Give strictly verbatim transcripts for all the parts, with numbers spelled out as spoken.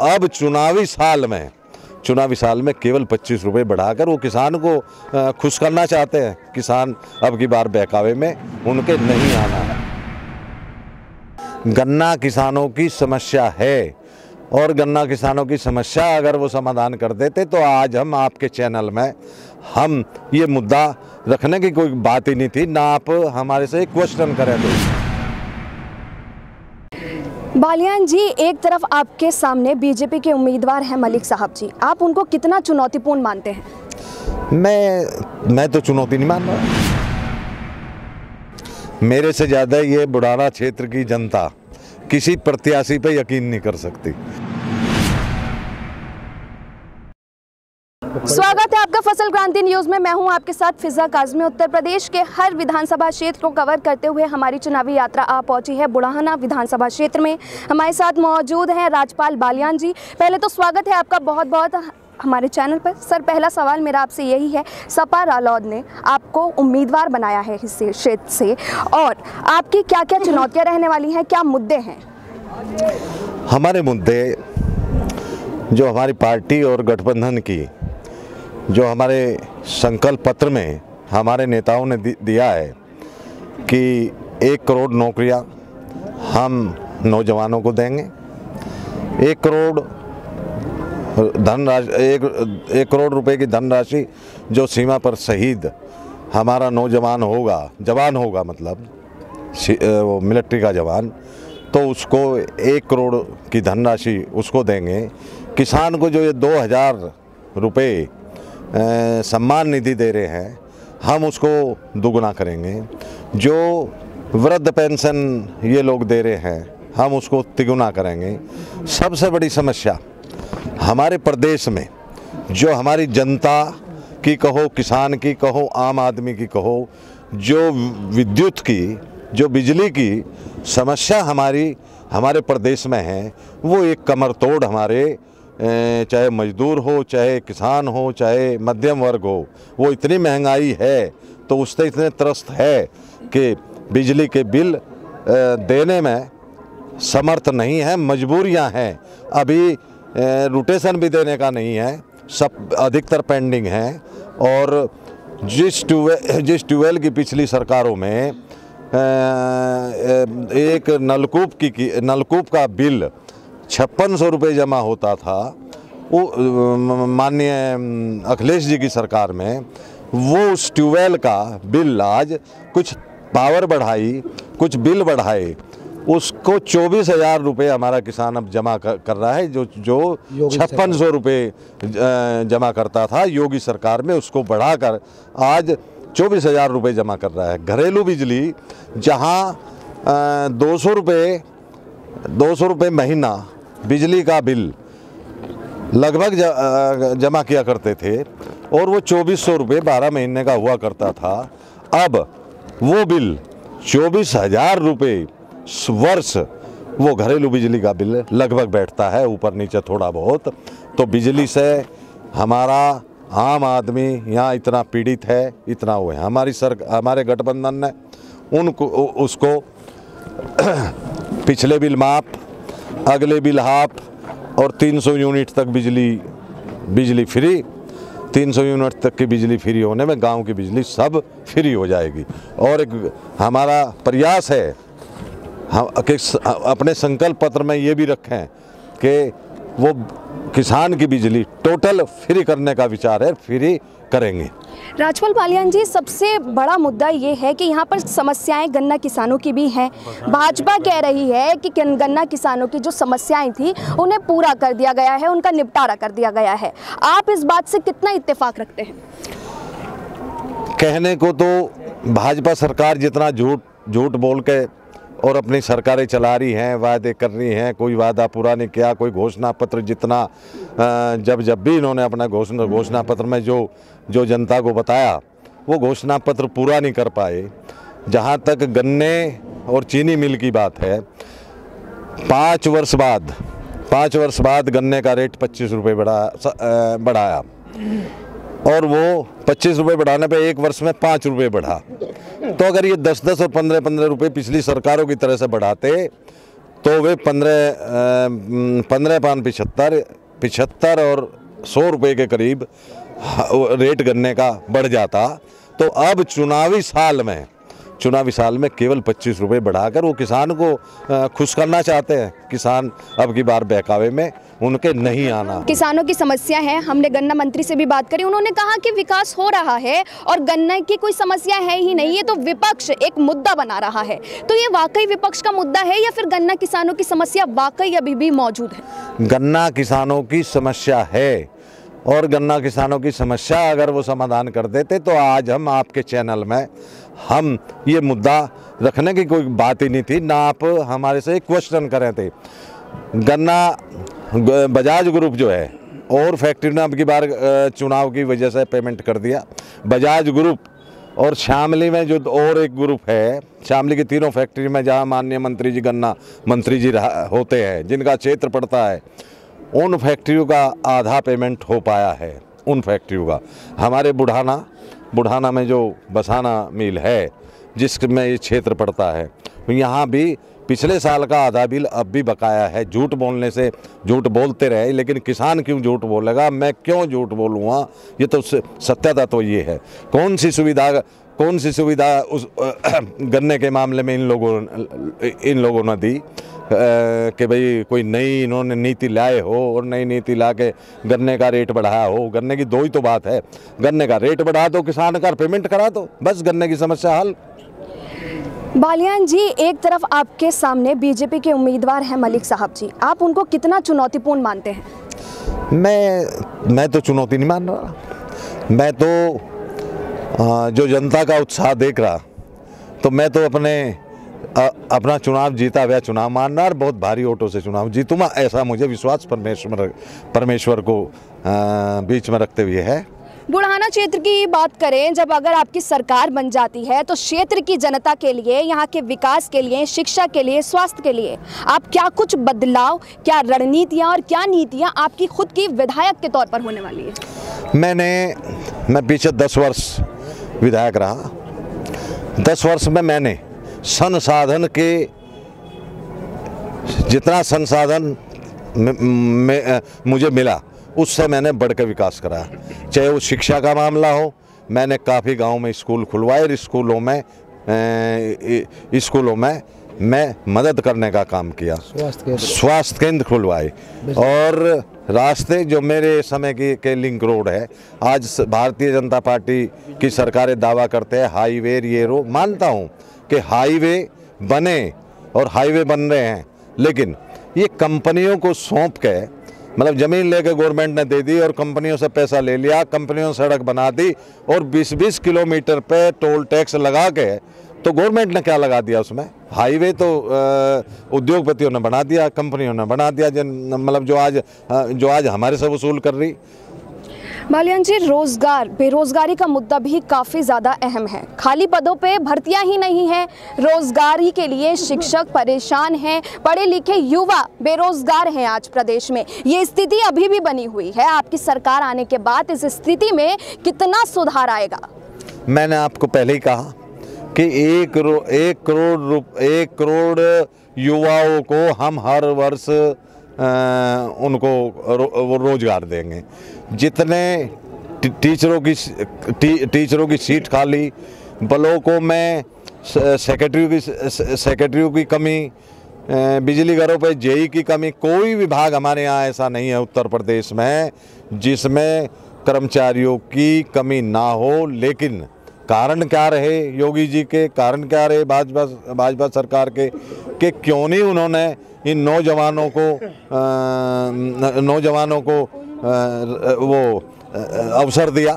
अब चुनावी साल में चुनावी साल में केवल पच्चीस रुपये बढ़ाकर वो किसान को खुश करना चाहते हैं। किसान अब की बार बहकावे में उनके नहीं आना है। गन्ना किसानों की समस्या है और गन्ना किसानों की समस्या अगर वो समाधान कर देते तो आज हम आपके चैनल में हम ये मुद्दा रखने की कोई बात ही नहीं थी, ना आप हमारे से क्वेश्चन करें। बालियान जी, एक तरफ आपके सामने बीजेपी के उम्मीदवार हैं मलिक साहब जी, आप उनको कितना चुनौतीपूर्ण मानते हैं? मैं मैं तो चुनौती नहीं मान रहा। मेरे से ज़्यादा ये बुढ़ाना क्षेत्र की जनता किसी प्रत्याशी पे यकीन नहीं कर सकती। स्वागत है आपका फसल क्रांति न्यूज़ में। मैं हूं आपके साथ फिजा काजमी। उत्तर प्रदेश के हर विधानसभा क्षेत्र को कवर करते हुए हमारी चुनावी यात्रा आ पहुंची है बुढ़ाना विधानसभा क्षेत्र में। हमारे साथ मौजूद हैं राजपाल बालियान जी। पहले तो स्वागत है आपका बहुत बहुत हमारे चैनल पर। सर, पहला सवाल मेरा आपसे यही है, सपा रालोद ने आपको उम्मीदवार बनाया है इस क्षेत्र से, और आपकी क्या क्या चुनौतियाँ रहने वाली हैं, क्या मुद्दे हैं? हमारे मुद्दे जो हमारी पार्टी और गठबंधन की जो हमारे संकल्प पत्र में हमारे नेताओं ने दिया है कि एक करोड़ नौकरियां हम नौजवानों को देंगे, एक करोड़ धनराशि एक एक करोड़ रुपए की धनराशि जो सीमा पर शहीद हमारा नौजवान होगा, जवान होगा मतलब वो मिलिट्री का जवान, तो उसको एक करोड़ की धनराशि उसको देंगे। किसान को जो ये दो हज़ार रुपये सम्मान निधि दे रहे हैं हम उसको दुगुना करेंगे। जो वृद्ध पेंशन ये लोग दे रहे हैं हम उसको तिगुना करेंगे। सबसे बड़ी समस्या हमारे प्रदेश में जो हमारी जनता की कहो, किसान की कहो, आम आदमी की कहो, जो विद्युत की, जो बिजली की समस्या हमारी हमारे प्रदेश में है, वो एक कमर तोड़ हमारे चाहे मजदूर हो, चाहे किसान हो, चाहे मध्यम वर्ग हो, वो इतनी महंगाई है तो उससे इतने त्रस्त है कि बिजली के बिल देने में समर्थ नहीं है, मजबूरियां हैं। अभी रोटेशन भी देने का नहीं है, सब अधिकतर पेंडिंग है। और जिस ट्यूबवेल जिस ट्यूबवेल की पिछली सरकारों में एक नलकूप की नलकूप का बिल छप्पन सौ रुपये जमा होता था, वो माननीय अखिलेश जी की सरकार में वो उस ट्यूबवेल का बिल आज कुछ पावर बढ़ाई, कुछ बिल बढ़ाए, उसको चौबीस हज़ार रुपये हमारा किसान अब जमा कर रहा है, जो जो छप्पन सौ रुपये जमा करता था योगी सरकार में, उसको बढ़ाकर आज चौबीस हज़ार रुपये जमा कर रहा है। घरेलू बिजली जहाँ दो सौ रुपये दो सौ रुपये महीना बिजली का बिल लगभग जमा किया करते थे और वो चौबीस सौ रुपये बारह महीने का हुआ करता था, अब वो बिल चौबीस हज़ार रुपये वर्ष वो घरेलू बिजली का बिल लगभग बैठता है, ऊपर नीचे थोड़ा बहुत। तो बिजली से हमारा आम आदमी यहाँ इतना पीड़ित है, इतना हुआ है। हमारी सर हमारे गठबंधन ने उनको उसको पिछले बिल माप, अगले बिल हाफ और तीन सौ यूनिट तक बिजली बिजली फ्री, तीन सौ यूनिट तक की बिजली फ्री होने में गांव की बिजली सब फ्री हो जाएगी। और एक हमारा प्रयास है, हम अपने संकल्प पत्र में ये भी रखें कि वो किसान की बिजली टोटल फ्री करने का विचार है, फ्री करेंगे। राजपाल बालियान जी, सबसे बड़ा मुद्दा ये है कि यहाँ पर समस्याएं गन्ना किसानों की भी हैं। भाजपा कह रही है कि गन्ना किसानों की जो समस्याएं थी उन्हें पूरा कर दिया गया है, उनका निपटारा कर दिया गया है। आप इस बात से कितना इत्तेफाक रखते हैं? कहने को तो भाजपा सरकार जितना झूठ झूठ बोल के और अपनी सरकारें चला रही हैं, वादे कर रही हैं, कोई वादा पूरा नहीं किया, कोई घोषणा पत्र जितना जब जब भी इन्होंने अपना घोषणा घोषणा पत्र में जो जो जनता को बताया वो घोषणा पत्र पूरा नहीं कर पाए। जहाँ तक गन्ने और चीनी मिल की बात है, पाँच वर्ष बाद पाँच वर्ष बाद गन्ने का रेट पच्चीस रुपये बढ़ा बढ़ाया और वो पच्चीस रुपये बढ़ाने पे एक वर्ष में पाँच रुपये बढ़ा। तो अगर ये दस दस और पंद्रह पंद्रह रुपये पिछली सरकारों की तरह से बढ़ाते तो वे पंद्रह पंद्रह पान पिछहत्तर पिछहत्तर और सौ रुपये के करीब रेट गन्ने का बढ़ जाता। तो अब चुनावी साल में चुनावी साल में केवल पच्चीस रुपये बढ़ाकर वो किसान को खुश करना चाहते हैं। किसान अब की बार बहकावे में उनके नहीं आना। किसानों की समस्या है, हमने गन्ना मंत्री से भी बात करी, उन्होंने कहा कि विकास हो रहा है और गन्ना की कोई समस्या है ही नहीं है। तो विपक्ष एक मुद्दा बना रहा है, तो ये वाकई विपक्ष का मुद्दा है या फिर गन्ना किसानों की समस्या वाकई अभी भी मौजूद है? गन्ना किसानों की समस्या है और गन्ना किसानों की समस्या अगर वो समाधान कर देते तो आज हम आपके चैनल में हम ये मुद्दा रखने की कोई बात ही नहीं थी, ना आप हमारे से क्वेश्चन कर रहे थे। गन्ना बजाज ग्रुप जो है और फैक्ट्री ने अब की बार चुनाव की वजह से पेमेंट कर दिया। बजाज ग्रुप और शामली में जो और एक ग्रुप है, शामली की तीनों फैक्ट्री में जहां माननीय मंत्री जी गन्ना मंत्री जी होते हैं, जिनका क्षेत्र पड़ता है, उन फैक्ट्रियों का आधा पेमेंट हो पाया है। उन फैक्ट्रियों का हमारे बुढ़ाना बुढ़ाना में जो बसाना मिल है जिसमें ये क्षेत्र पड़ता है, यहाँ भी पिछले साल का आधा बिल अब भी बकाया है। झूठ बोलने से झूठ बोलते रहे, लेकिन किसान क्यों झूठ बोलेगा, मैं क्यों झूठ बोलूँगा? ये तो सत्यता तो ये है। कौन सी सुविधा कौन सी सुविधा उस गन्ने के मामले में इन लोगों इन लोगों ने दी कि भाई कोई नई इन्होंने नीति लाए हो और नई नीति ला के गन्ने का रेट बढ़ाया हो? गन्ने की दो ही तो बात है, गन्ने का रेट बढ़ा दो, किसान का पेमेंट करा दो, बस गन्ने की समस्या हल। बालियान जी, एक तरफ आपके सामने बीजेपी के उम्मीदवार हैं मलिक साहब जी, आप उनको कितना चुनौतीपूर्ण मानते हैं? मैं मैं तो चुनौती नहीं मान रहा। मैं तो जो जनता का उत्साह देख रहा, तो मैं तो अपने आ, अपना चुनाव जीता हुआ चुनाव मानना और बहुत भारी वोटों से चुनाव जीतूँगा, ऐसा मुझे विश्वास परमेश्वर परमेश्वर को आ, बीच में रखते हुए है। बुढ़ाना क्षेत्र की बात करें, जब अगर आपकी सरकार बन जाती है तो क्षेत्र की जनता के लिए, यहाँ के विकास के लिए, शिक्षा के लिए, स्वास्थ्य के लिए आप क्या कुछ बदलाव, क्या रणनीतियाँ और क्या नीतियाँ आपकी खुद की विधायक के तौर पर होने वाली है? मैंने मैं पीछे दस वर्ष विधायक रहा। दस वर्ष में मैंने संसाधन के जितना संसाधन में, में, मुझे मिला उससे मैंने बढ़कर विकास करा, चाहे वो शिक्षा का मामला हो। मैंने काफ़ी गांव में स्कूल खुलवाए और स्कूलों में स्कूलों में मैं मदद करने का काम किया। स्वास्थ्य केंद्र खुलवाए और रास्ते जो मेरे समय की के लिंक रोड है, आज भारतीय जनता पार्टी की सरकारें दावा करते हैं हाईवे ये रो, मानता हूँ कि हाईवे बने और हाईवे बन रहे हैं, लेकिन ये कंपनियों को सौंप के, मतलब ज़मीन लेके गवर्नमेंट ने दे दी और कंपनियों से पैसा ले लिया, कंपनियों से सड़क बना दी और बीस बीस किलोमीटर पे टोल टैक्स लगा के, तो गवर्नमेंट ने क्या लगा दिया उसमें? हाईवे तो उद्योगपतियों ने बना दिया, कंपनियों ने बना दिया, जिन मतलब जो आज जो आज हमारे से वसूल कर रही। बालियान जी, रोजगार, बेरोजगारी का मुद्दा भी काफ़ी ज़्यादा अहम है। खाली पदों पे भर्तियां ही नहीं हैं, रोजगारी के लिए शिक्षक परेशान हैं, पढ़े लिखे युवा बेरोजगार हैं आज प्रदेश में। ये स्थिति अभी भी बनी हुई है, आपकी सरकार आने के बाद इस स्थिति में कितना सुधार आएगा? मैंने आपको पहले ही कहा कि एक करो, एक करोड़ रुप एक करोड़ युवाओं को हम हर वर्ष आ, उनको रो, वो रोजगार देंगे। जितने टीचरों की टी, टीचरों की सीट खाली, ब्लॉकों में सेक्रेटरियों की सेक्रेटरियों की कमी, बिजली घरों पर जेई की कमी, कोई विभाग हमारे यहाँ ऐसा नहीं है उत्तर प्रदेश में जिसमें कर्मचारियों की कमी ना हो। लेकिन कारण क्या रहे योगी जी के, कारण क्या रहे भाजपा भाजपा सरकार के, कि क्यों नहीं उन्होंने इन नौजवानों को नौजवानों को वो अवसर दिया?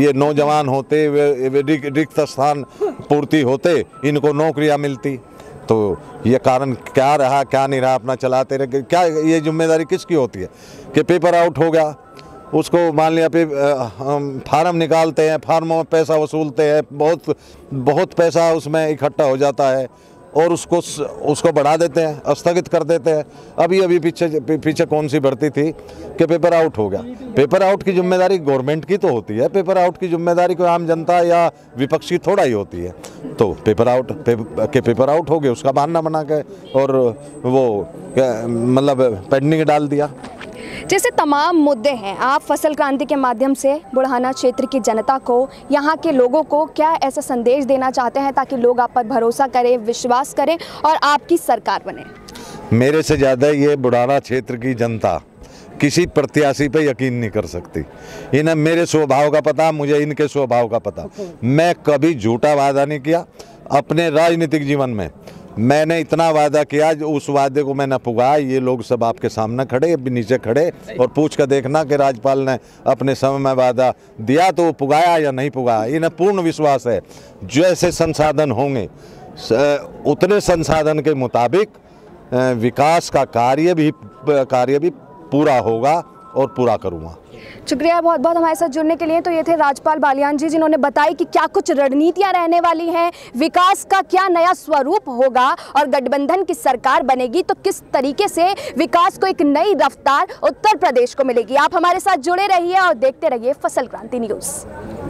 ये नौजवान होते, वे रिक्त स्थान पूर्ति होते, इनको नौकरियां मिलती। तो ये कारण क्या रहा, क्या नहीं रहा? अपना चलाते रहे। क्या ये जिम्मेदारी किसकी होती है कि पेपर आउट हो गया, उसको मान लिया, पे फार्म निकालते हैं, फार्मों में पैसा वसूलते हैं, बहुत बहुत पैसा उसमें इकट्ठा हो जाता है, और उसको उसको बढ़ा देते हैं, स्थगित कर देते हैं। अभी अभी पीछे पीछे कौन सी भर्ती थी कि पेपर आउट हो गया। पेपर आउट की जिम्मेदारी गवर्नमेंट की तो होती है, पेपर आउट की जिम्मेदारी कोई आम जनता या विपक्ष की थोड़ा ही होती है। तो पेपर आउट पे, के पेपर आउट हो गए उसका बहाना बना के और वो मतलब पेंडिंग डाल दिया। जैसे तमाम मुद्दे हैं, आप फसल क्रांति के माध्यम से बुढ़ाना क्षेत्र की जनता को, यहाँ के लोगों को क्या ऐसा संदेश देना चाहते हैं ताकि लोग आप पर भरोसा करें, विश्वास करें और आपकी सरकार बने? मेरे से ज़्यादा ये बुढ़ाना क्षेत्र की जनता किसी प्रत्याशी पे यकीन नहीं कर सकती। इन्हें मेरे स्वभाव का पता, मुझे इनके स्वभाव का पता। मैं कभी झूठा वादा नहीं किया अपने राजनीतिक जीवन में। मैंने इतना वादा किया, उस वादे को मैंने पुगा। ये लोग सब आपके सामने खड़े, नीचे खड़े, और पूछ कर देखना कि राजपाल ने अपने समय में वादा दिया तो वो पुगाया या नहीं पुगाया। इन्हें पूर्ण विश्वास है जैसे संसाधन होंगे उतने संसाधन के मुताबिक विकास का कार्य भी कार्य भी पूरा होगा और पूरा करूँगा। शुक्रिया बहुत बहुत हमारे साथ जुड़ने के लिए। तो ये थे राजपाल बालियान जी, जिन्होंने बताया कि क्या कुछ रणनीतियां रहने वाली हैं, विकास का क्या नया स्वरूप होगा और गठबंधन की सरकार बनेगी तो किस तरीके से विकास को एक नई रफ्तार उत्तर प्रदेश को मिलेगी। आप हमारे साथ जुड़े रहिए और देखते रहिए फसल क्रांति न्यूज़।